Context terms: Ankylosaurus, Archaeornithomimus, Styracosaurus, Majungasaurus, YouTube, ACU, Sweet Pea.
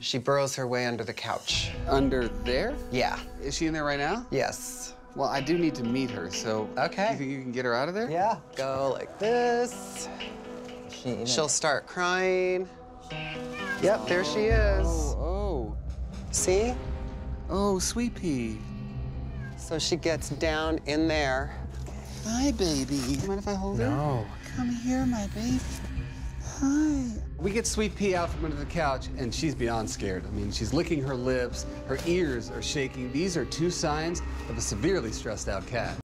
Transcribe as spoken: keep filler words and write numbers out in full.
She burrows her way under the couch. Under there? Yeah. Is she in there right now? Yes. Well, I do need to meet her, so okay. You think you can get her out of there? Yeah. Go like this. She She'll start crying. Yep, oh, there she is. Oh, oh. See? Oh, Sweet Pea. So she gets down in there. Hi, baby. You mind if I hold no. her? No. Come here, my baby. Hi. We get Sweet Pea out from under the couch, and she's beyond scared. I mean, she's licking her lips, her ears are shaking. These are two signs of a severely stressed out cat.